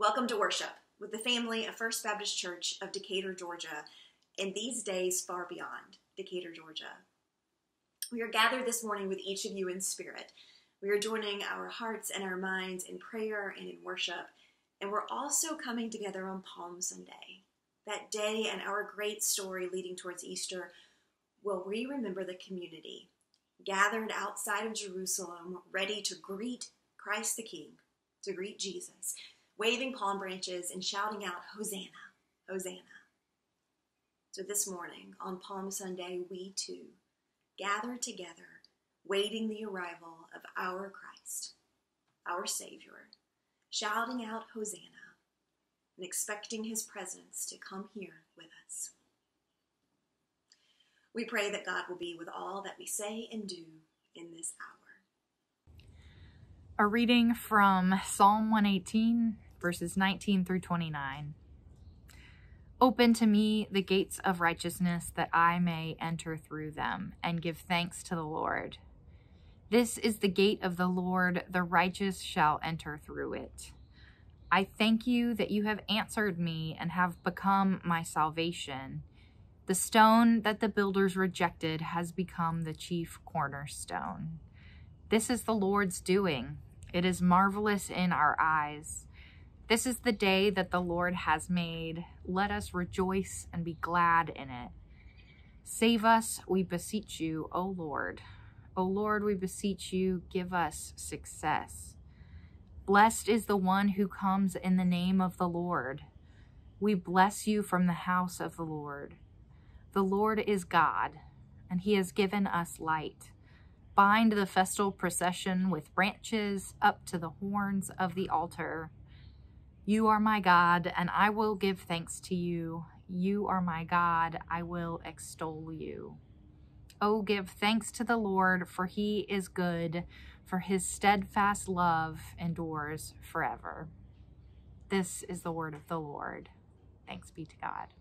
Welcome to worship with the family of First Baptist Church of Decatur, Georgia, and these days far beyond Decatur, Georgia. We are gathered this morning with each of you in spirit. We are joining our hearts and our minds in prayer and in worship, and we're also coming together on Palm Sunday. That day and our great story leading towards Easter, will we remember the community gathered outside of Jerusalem, ready to greet Christ the King, to greet Jesus, waving palm branches and shouting out, Hosanna, Hosanna. So this morning on Palm Sunday, we too gather together, waiting the arrival of our Christ, our Savior, shouting out Hosanna and expecting his presence to come here with us. We pray that God will be with all that we say and do in this hour. A reading from Psalm 118, verses 19 through 29. Open to me the gates of righteousness, that I may enter through them and give thanks to the Lord. This is the gate of the Lord, the righteous shall enter through it. I thank you that you have answered me and have become my salvation. The stone that the builders rejected has become the chief cornerstone. This is the Lord's doing. It is marvelous in our eyes. This is the day that the Lord has made. Let us rejoice and be glad in it. Save us, we beseech you, O Lord. O Lord, we beseech you, give us success. Blessed is the one who comes in the name of the Lord. We bless you from the house of the Lord. The Lord is God, and he has given us light. Bind the festal procession with branches up to the horns of the altar. You are my God, and I will give thanks to you. You are my God, I will extol you. Oh, give thanks to the Lord, for he is good, for his steadfast love endures forever. This is the word of the Lord. Thanks be to God.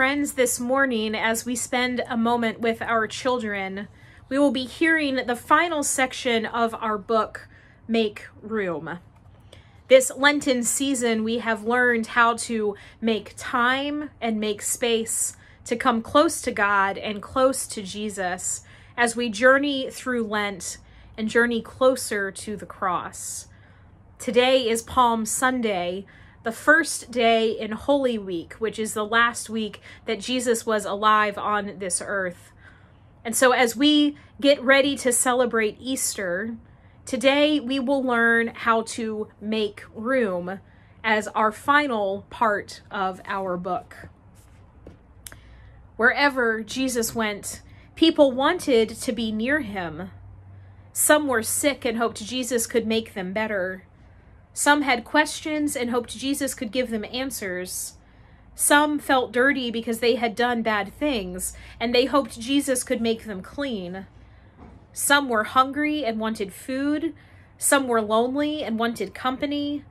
friends this morning as we spend a moment with our children. We will be hearing the final section of our book, Make Room. This Lenten season, we have learned how to make time and make space to come close to God and close to Jesus as we journey through Lent and journey closer to the cross. Today is Palm Sunday, the first day in Holy Week, which is the last week that Jesus was alive on this earth. And so as we get ready to celebrate Easter, today we will learn how to make room as our final part of our book. Wherever Jesus went, people wanted to be near him. Some were sick and hoped Jesus could make them better. Some had questions and hoped Jesus could give them answers. Some felt dirty because they had done bad things, and they hoped Jesus could make them clean. Some were hungry and wanted food. Some were lonely and wanted company.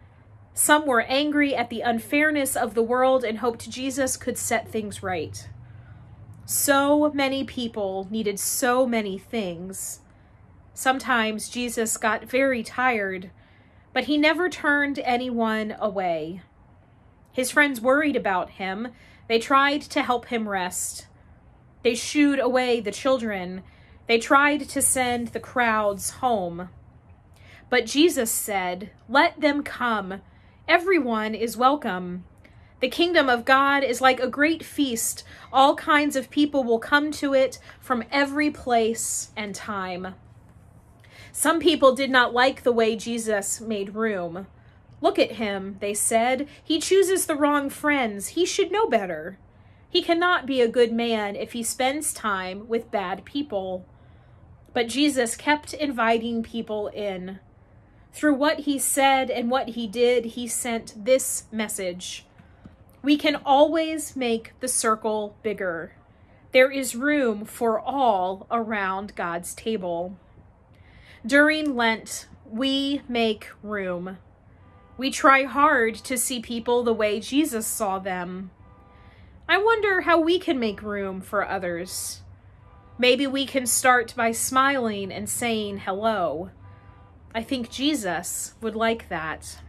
Some were angry at the unfairness of the world and hoped Jesus could set things right. So many people needed so many things. Sometimes Jesus got very tired, but he never turned anyone away. His friends worried about him. They tried to help him rest. They shooed away the children. They tried to send the crowds home. But Jesus said, "Let them come. Everyone is welcome. The kingdom of God is like a great feast. All kinds of people will come to it from every place and time." Some people did not like the way Jesus made room. "Look at him," they said. "He chooses the wrong friends. He should know better. He cannot be a good man if he spends time with bad people." But Jesus kept inviting people in. Through what he said and what he did, he sent this message: we can always make the circle bigger. There is room for all around God's table. During Lent, we make room. We try hard to see people the way Jesus saw them. I wonder how we can make room for others. Maybe we can start by smiling and saying hello. I think Jesus would like that.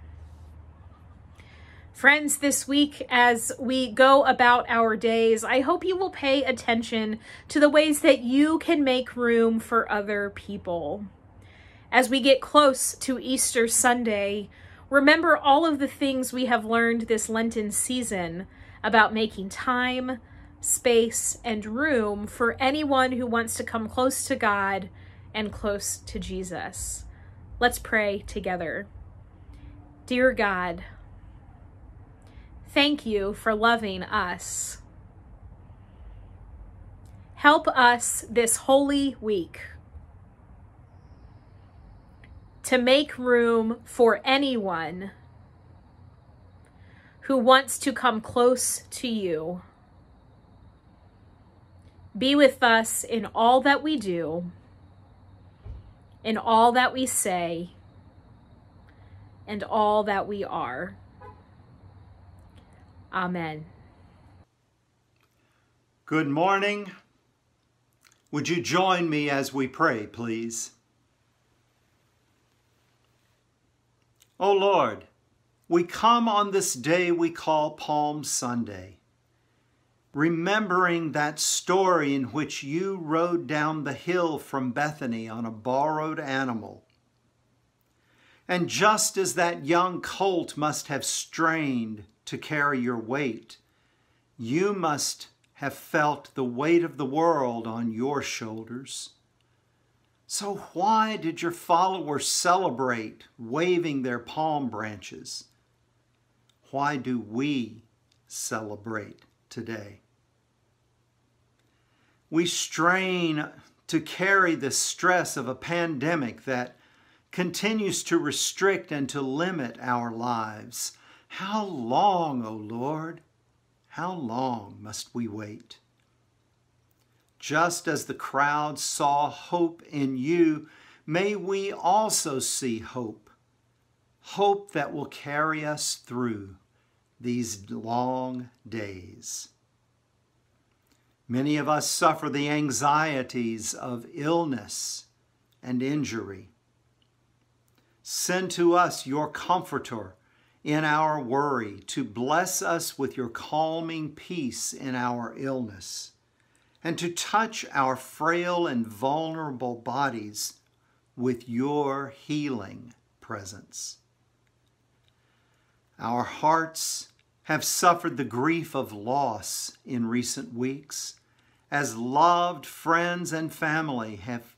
Friends, this week as we go about our days, I hope you will pay attention to the ways that you can make room for other people. As we get close to Easter Sunday, remember all of the things we have learned this Lenten season about making time, space, and room for anyone who wants to come close to God and close to Jesus. Let's pray together. Dear God, thank you for loving us. Help us this Holy Week to make room for anyone who wants to come close to you. Be with us in all that we do, in all that we say, and all that we are. Amen. Good morning. Would you join me as we pray, please? O Lord, we come on this day we call Palm Sunday, remembering that story in which you rode down the hill from Bethany on a borrowed animal. And just as that young colt must have strained to carry your weight, you must have felt the weight of the world on your shoulders. So why did your followers celebrate waving their palm branches? Why do we celebrate today? We strain to carry the stress of a pandemic that continues to restrict and to limit our lives. How long, O Lord? How long must we wait? Just as the crowd saw hope in you, may we also see hope. Hope that will carry us through these long days. Many of us suffer the anxieties of illness and injury. Send to us your comforter in our worry, to bless us with your calming peace in our illness, and to touch our frail and vulnerable bodies with your healing presence. Our hearts have suffered the grief of loss in recent weeks, as loved friends and family have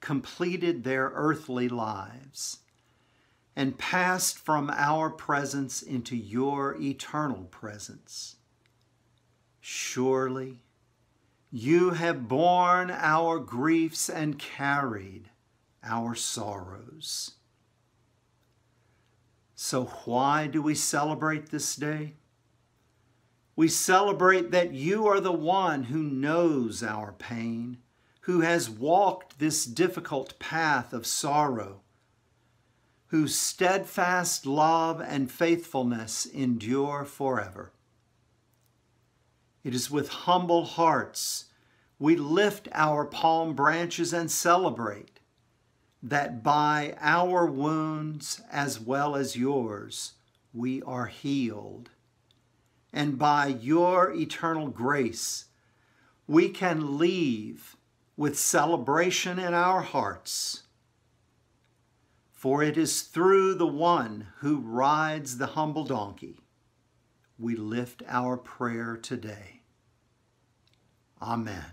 completed their earthly lives and passed from our presence into your eternal presence. Surely you have borne our griefs and carried our sorrows. So why do we celebrate this day? We celebrate that you are the one who knows our pain, who has walked this difficult path of sorrow, whose steadfast love and faithfulness endure forever. It is with humble hearts we lift our palm branches and celebrate that by our wounds as well as yours we are healed, and by your eternal grace we can leave with celebration in our hearts. For it is through the one who rides the humble donkey we lift our prayer today. Amen.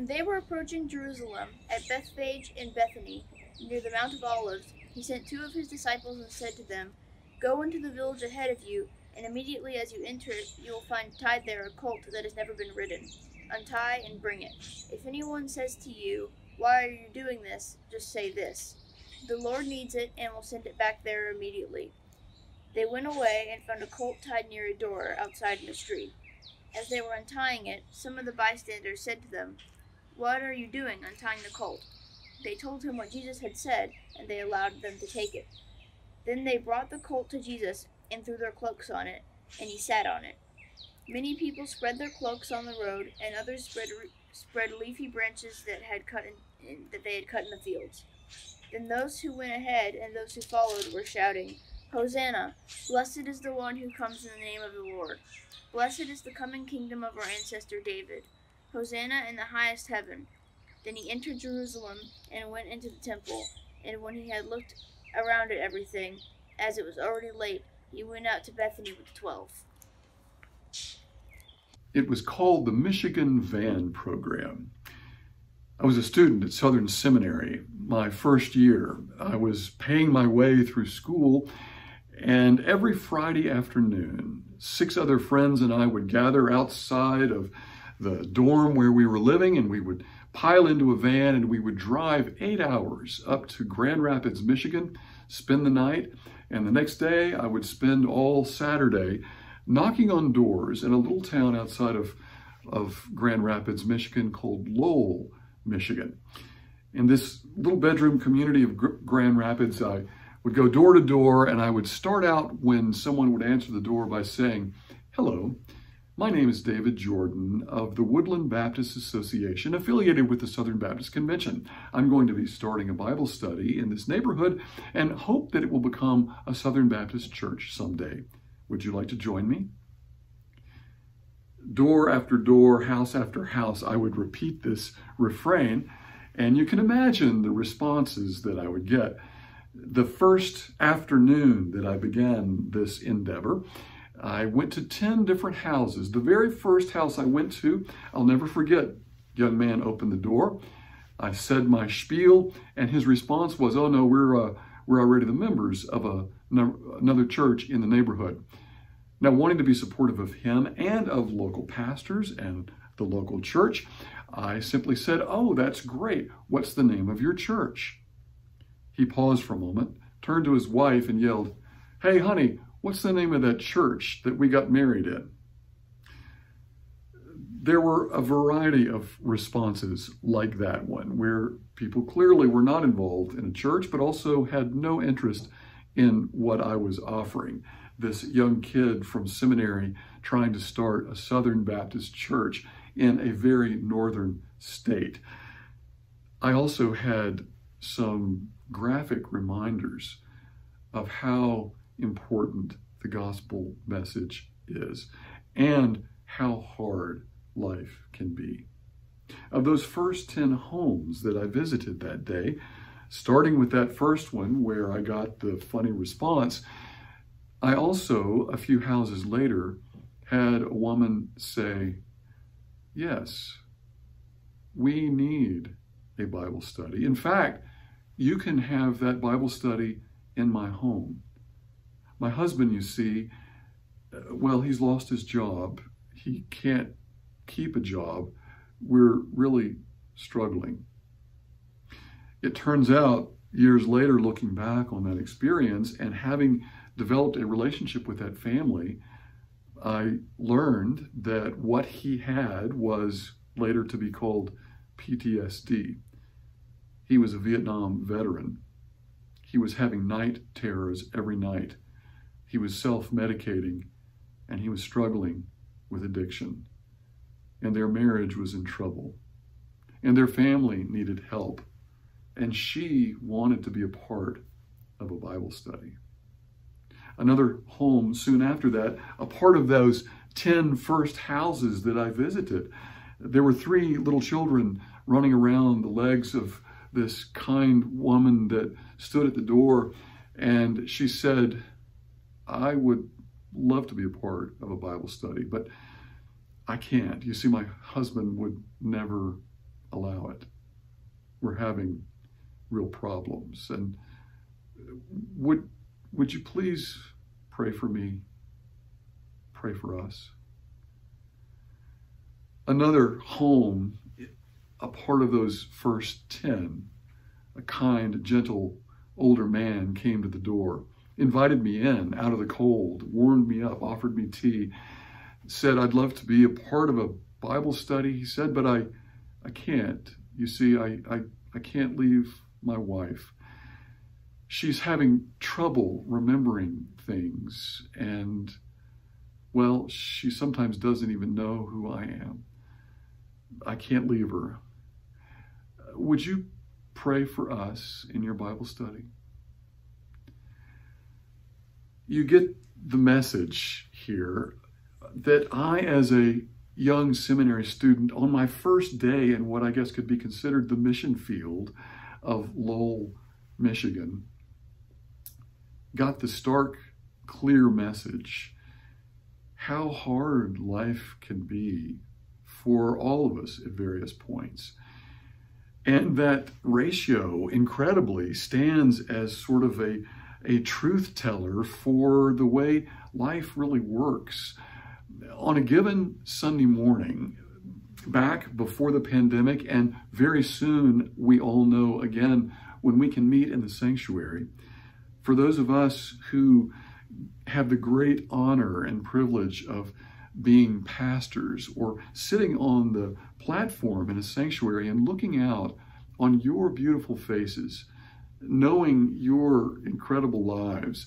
When they were approaching Jerusalem, at Bethphage and Bethany, near the Mount of Olives, he sent two of his disciples and said to them, "Go into the village ahead of you, and immediately as you enter it, you will find tied there a colt that has never been ridden. Untie and bring it. If anyone says to you, 'Why are you doing this?' just say this: 'The Lord needs it and will send it back there immediately.'" They went away and found a colt tied near a door outside in the street. As they were untying it, some of the bystanders said to them, "What are you doing untying the colt?" They told him what Jesus had said, and they allowed them to take it. Then they brought the colt to Jesus and threw their cloaks on it, and he sat on it. Many people spread their cloaks on the road, and others spread leafy branches that they had cut in the fields. Then those who went ahead and those who followed were shouting, "Hosanna! Blessed is the one who comes in the name of the Lord. Blessed is the coming kingdom of our ancestor David. Hosanna in the highest heaven." Then he entered Jerusalem and went into the temple, and when he had looked around at everything, as it was already late, he went out to Bethany with the 12. It was called the Michigan Van Program. I was a student at Southern Seminary my first year. I was paying my way through school, and every Friday afternoon, 6 other friends and I would gather outside of the dorm where we were living, and we would pile into a van and we would drive 8 hours up to Grand Rapids, Michigan, spend the night, and the next day I would spend all Saturday knocking on doors in a little town outside of Grand Rapids, Michigan called Lowell, Michigan. In this little bedroom community of Grand Rapids, I would go door to door, and I would start out when someone would answer the door by saying, "Hello, my name is David Jordan of the Woodland Baptist Association, affiliated with the Southern Baptist Convention. I'm going to be starting a Bible study in this neighborhood and hope that it will become a Southern Baptist church someday. Would you like to join me?" Door after door, house after house, I would repeat this refrain, and you can imagine the responses that I would get. The first afternoon that I began this endeavor, I went to 10 different houses. The very first house I went to, I'll never forget, young man opened the door. I said my spiel, and his response was, "Oh no, we're already the members of another church in the neighborhood." Now, wanting to be supportive of him and of local pastors and the local church, I simply said, "Oh, that's great. What's the name of your church?" He paused for a moment, turned to his wife and yelled, "Hey, honey, what's the name of that church that we got married in?" There were a variety of responses like that one, where people clearly were not involved in a church, but also had no interest in what I was offering. This young kid from seminary trying to start a Southern Baptist church in a very northern state. I also had some graphic reminders of how important the gospel message is and how hard life can be. Of those first 10 homes that I visited that day, starting with that first one where I got the funny response, I also, a few houses later, had a woman say, "Yes, we need a Bible study. In fact, you can have that Bible study in my home. My husband, you see, well, he's lost his job. He can't keep a job. We're really struggling." It turns out, years later, looking back on that experience and having developed a relationship with that family, I learned that what he had was later to be called PTSD. He was a Vietnam veteran. He was having night terrors every night. He was self-medicating, and he was struggling with addiction. And their marriage was in trouble. And their family needed help. And she wanted to be a part of a Bible study. Another home soon after that, a part of those 10 first houses that I visited, there were 3 little children running around the legs of this kind woman that stood at the door, and she said, "I would love to be a part of a Bible study, but I can't. You see, my husband would never allow it. We're having real problems. And would you please pray for me? Pray for us. Another home, a part of those first 10, a kind, gentle, older man came to the door, invited me in out of the cold, warmed me up, offered me tea, said, I'd love to be a part of a Bible study. He said, but I can't. You see, I can't leave my wife. She's having trouble remembering things, and, well, she sometimes doesn't even know who I am. I can't leave her. Would you pray for us in your Bible study? You get the message here that I, as a young seminary student, on my first day in what I guess could be considered the mission field of Lowell, Michigan, got the stark, clear message how hard life can be for all of us at various points. And that ratio, incredibly, stands as sort of a truth teller for the way life really works. On a given Sunday morning, back before the pandemic, and very soon we all know again when we can meet in the sanctuary, for those of us who have the great honor and privilege of being pastors or sitting on the platform in a sanctuary and looking out on your beautiful faces, knowing your incredible lives,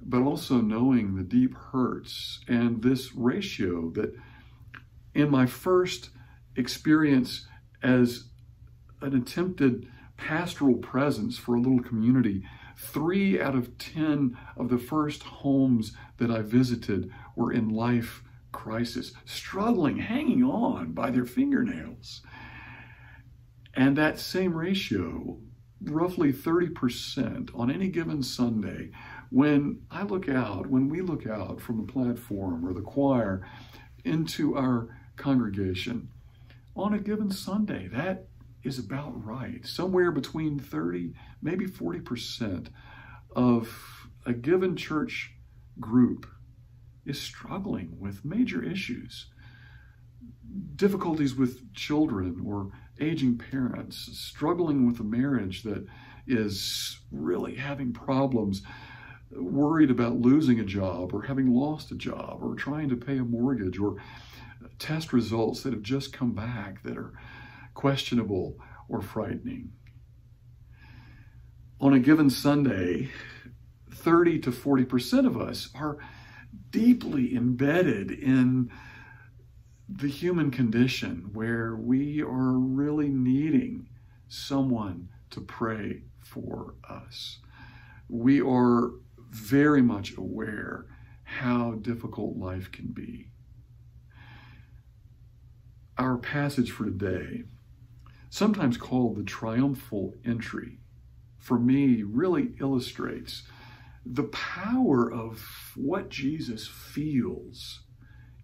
but also knowing the deep hurts, and this ratio that in my first experience as an attempted pastoral presence for a little community, 3 out of 10 of the first homes that I visited were in life crisis, struggling, hanging on by their fingernails. And that same ratio, roughly 30% on any given Sunday, when I look out, when we look out from the platform or the choir into our congregation, on a given Sunday, that is about right. Somewhere between 30, maybe 40% of a given church group is struggling with major issues, difficulties with children or aging parents, struggling with a marriage that is really having problems, worried about losing a job or having lost a job or trying to pay a mortgage, or test results that have just come back that are questionable or frightening. On a given Sunday, 30 to 40% of us are deeply embedded in the human condition, where we are really needing someone to pray for us. We are very much aware how difficult life can be. Our passage for today, sometimes called the triumphal entry, for me really illustrates the power of what Jesus feels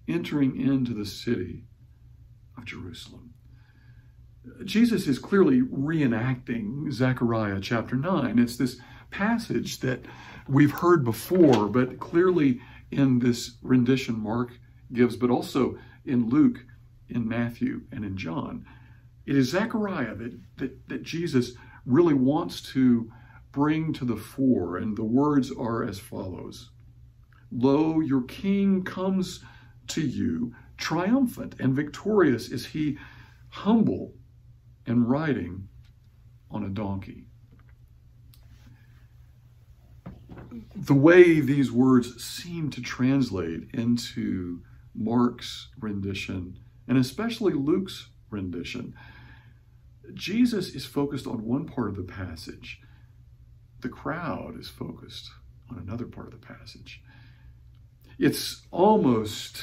entering into the city of Jerusalem. Jesus is clearly reenacting Zechariah chapter 9. It's this passage that we've heard before, but clearly in this rendition Mark gives, but also in Luke, in Matthew, and in John. It is Zechariah that Jesus really wants to bring to the fore, and the words are as follows. Lo, your king comes to you, triumphant and victorious is he, humble and riding on a donkey. The way these words seem to translate into Mark's rendition, and especially Luke's rendition, Jesus is focused on one part of the passage. The crowd is focused on another part of the passage. It's almost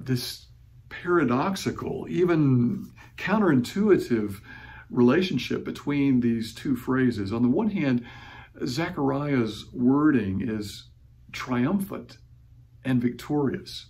this paradoxical, even counterintuitive relationship between these two phrases. On the one hand, Zechariah's wording is triumphant and victorious.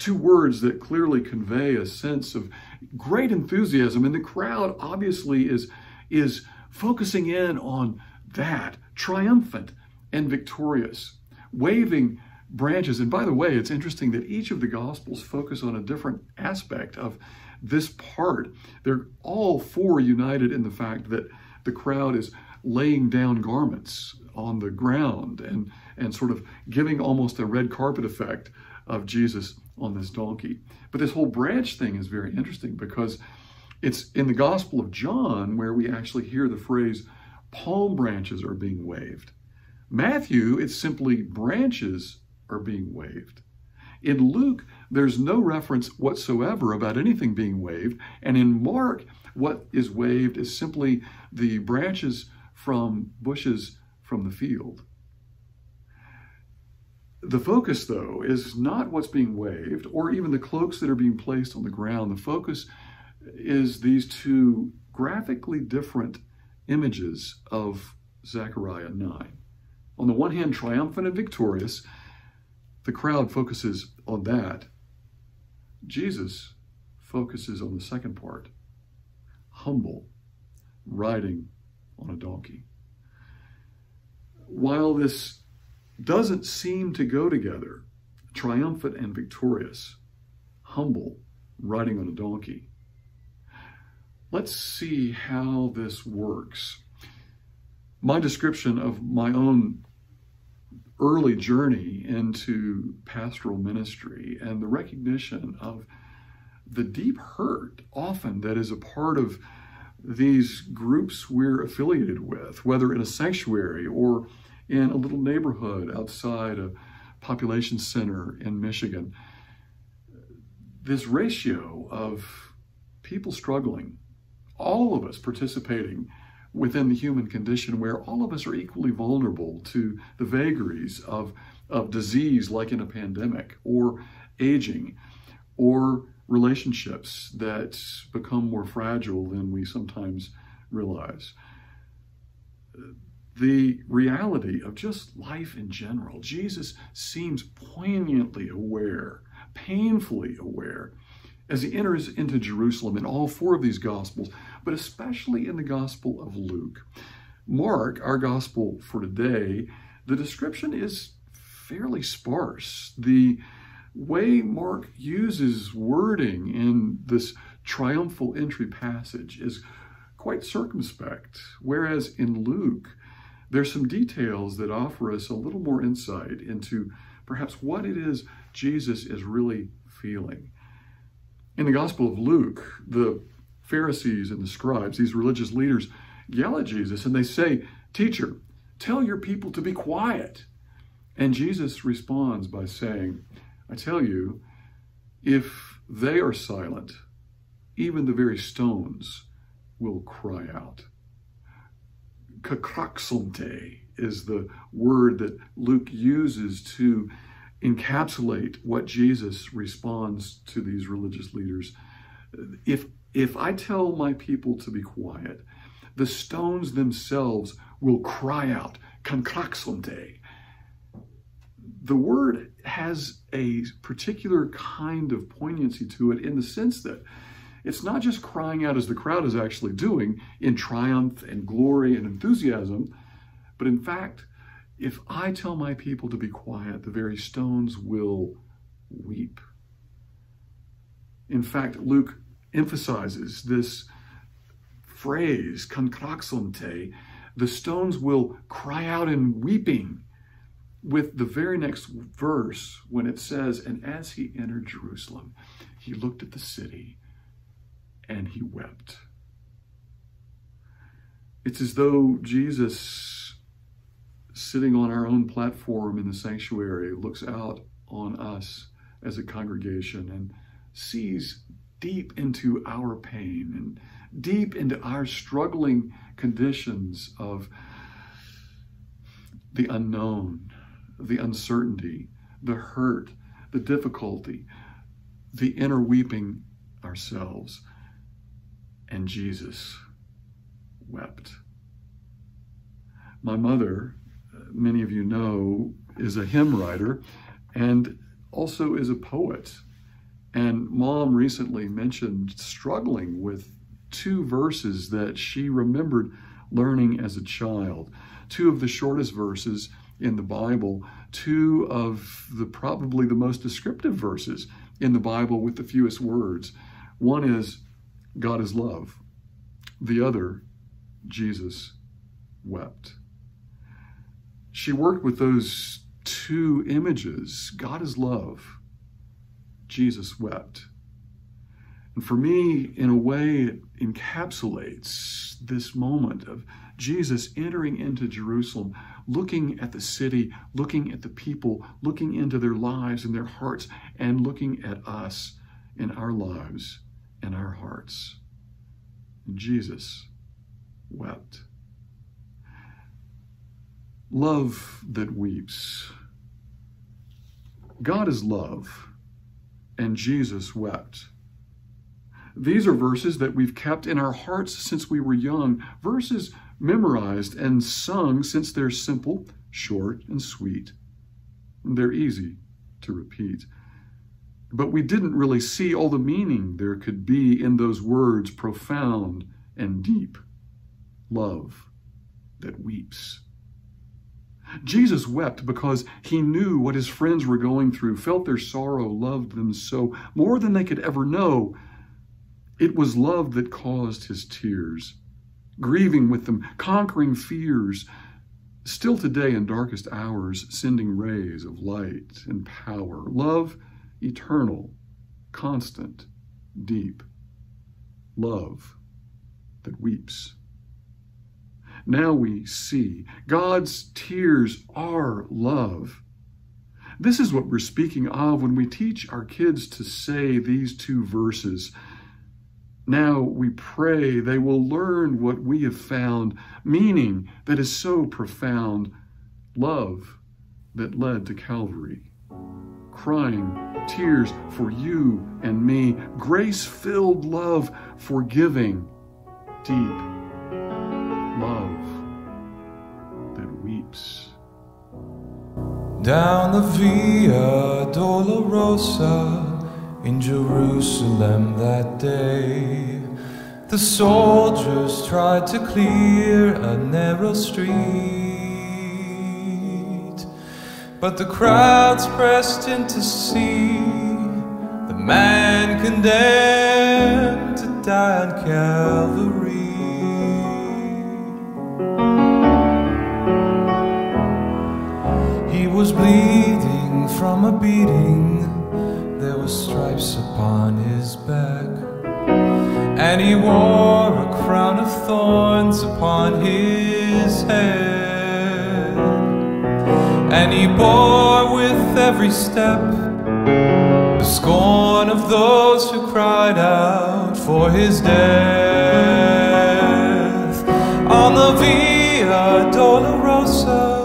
two words that clearly convey a sense of great enthusiasm. And the crowd obviously is focusing in on that, triumphant and victorious, waving branches. And by the way, it's interesting that each of the Gospels focus on a different aspect of this part. They're all four united in the fact that the crowd is laying down garments on the ground and sort of giving almost a red carpet effect of Jesus on this donkey. But this whole branch thing is very interesting because it's in the Gospel of John where we actually hear the phrase, palm branches are being waved. Matthew, it's simply branches are being waved. In Luke, there's no reference whatsoever about anything being waved. And in Mark, what is waved is simply the branches from bushes from the field. The focus, though, is not what's being waved or even the cloaks that are being placed on the ground. The focus is these two graphically different images of Zechariah 9. On the one hand, triumphant and victorious, the crowd focuses on that. Jesus focuses on the second part, humble, riding on a donkey. While this doesn't seem to go together, triumphant and victorious, humble, riding on a donkey, let's see how this works. My description of my own early journey into pastoral ministry and the recognition of the deep hurt often that is a part of these groups we're affiliated with, whether in a sanctuary or in a little neighborhood outside a population center in Michigan. This ratio of people struggling, all of us participating within the human condition where all of us are equally vulnerable to the vagaries of disease like in a pandemic or aging or relationships that become more fragile than we sometimes realize. The reality of just life in general, Jesus seems poignantly aware, painfully aware, as he enters into Jerusalem in all four of these Gospels, but especially in the Gospel of Luke. Mark, our Gospel for today, the description is fairly sparse. The way Mark uses wording in this triumphal entry passage is quite circumspect, whereas in Luke, there's some details that offer us a little more insight into perhaps what it is Jesus is really feeling. In the Gospel of Luke, the Pharisees and the scribes, these religious leaders, yell at Jesus and they say, "Teacher, tell your people to be quiet." And Jesus responds by saying, "I tell you, if they are silent, even the very stones will cry out." Kkraxonte is the word that Luke uses to encapsulate what Jesus responds to these religious leaders. If I tell my people to be quiet, the stones themselves will cry out, kankraxonte. The word has a particular kind of poignancy to it in the sense that it's not just crying out as the crowd is actually doing in triumph and glory and enthusiasm, but in fact, if I tell my people to be quiet, the very stones will weep. In fact, Luke emphasizes this phrase, kankraxonte, the stones will cry out in weeping, with the very next verse when it says, "And as he entered Jerusalem, he looked at the city and he wept." It's as though Jesus, sitting on our own platform in the sanctuary, looks out on us as a congregation and sees deep into our pain and deep into our struggling conditions of the unknown, the uncertainty, the hurt, the difficulty, the inner weeping ourselves. And Jesus wept. My mother, many of you know, is a hymn writer and also is a poet. And Mom recently mentioned struggling with two verses that she remembered learning as a child. Two of the shortest verses in the Bible, two of the probably the most descriptive verses in the Bible with the fewest words. One is, God is love. The other, Jesus wept. She worked with those two images. God is love. Jesus wept. And for me, in a way, it encapsulates this moment of Jesus entering into Jerusalem, looking at the city, looking at the people, looking into their lives and their hearts, and looking at us in our lives and our hearts. Jesus wept. Love that weeps. God is love, and Jesus wept. These are verses that we've kept in our hearts since we were young, verses memorized and sung since they're simple, short, and sweet. They're easy to repeat. But we didn't really see all the meaning there could be in those words, profound and deep. Love that weeps. Jesus wept because he knew what his friends were going through, felt their sorrow, loved them so, more than they could ever know. It was love that caused his tears, grieving with them, conquering fears, still today in darkest hours, sending rays of light and power. Love eternal, constant, deep. Love that weeps. Now we see God's tears are love. This is what we're speaking of when we teach our kids to say these two verses. Now we pray they will learn what we have found, meaning that is so profound, love that led to Calvary, crying tears for you and me, grace-filled love, forgiving, deep love that weeps. Down the Via Dolorosa, in Jerusalem that day, the soldiers tried to clear a narrow street, but the crowds pressed in to see the man condemned to die on Calvary. He was bleeding from a beating, there were stripes upon his back, and he wore a crown of thorns upon his head, and he bore with every step the scorn of those who cried out for his death. On the Via Dolorosa,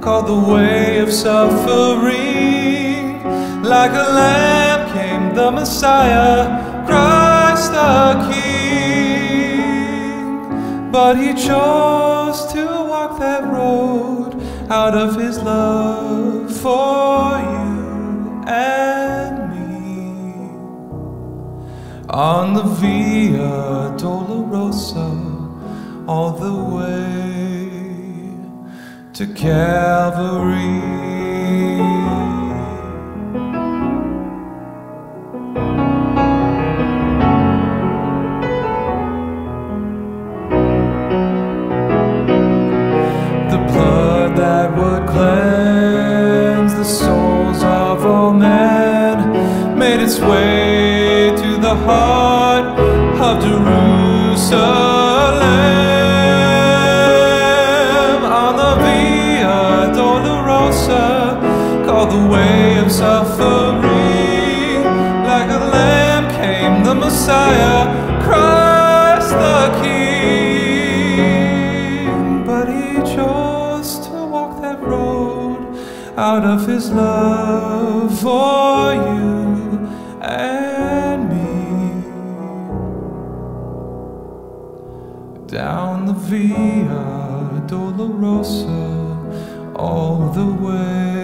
called the way of suffering, like a lamb came the Messiah, Christ the King. But he chose to walk that road out of his love for you and me. On the Via Dolorosa, all the way to Calvary. Way to the heart of Jerusalem. On the Via Dolorosa, called the way of suffering, like a lamb came the Messiah, Christ the King. But he chose to walk that road out of his love for you and me. Down the Via Dolorosa, all the way.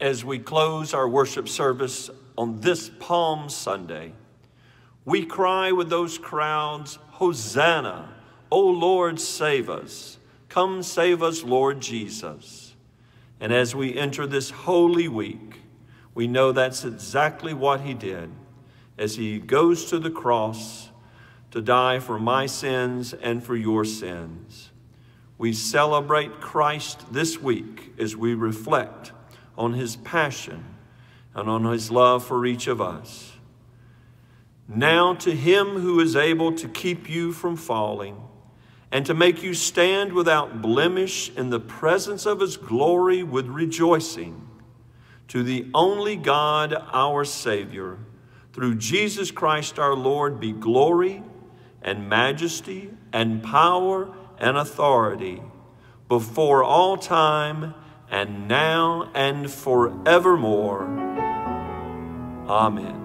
As we close our worship service on this Palm Sunday, we cry with those crowds, Hosanna, O Lord, save us. Come save us, Lord Jesus. And as we enter this Holy Week, we know that's exactly what he did as he goes to the cross to die for my sins and for your sins. We celebrate Christ this week as we reflect on his passion, and on his love for each of us. Now to him who is able to keep you from falling and to make you stand without blemish in the presence of his glory with rejoicing, to the only God, our Savior, through Jesus Christ our Lord, be glory and majesty and power and authority before all time and now and forevermore. Amen.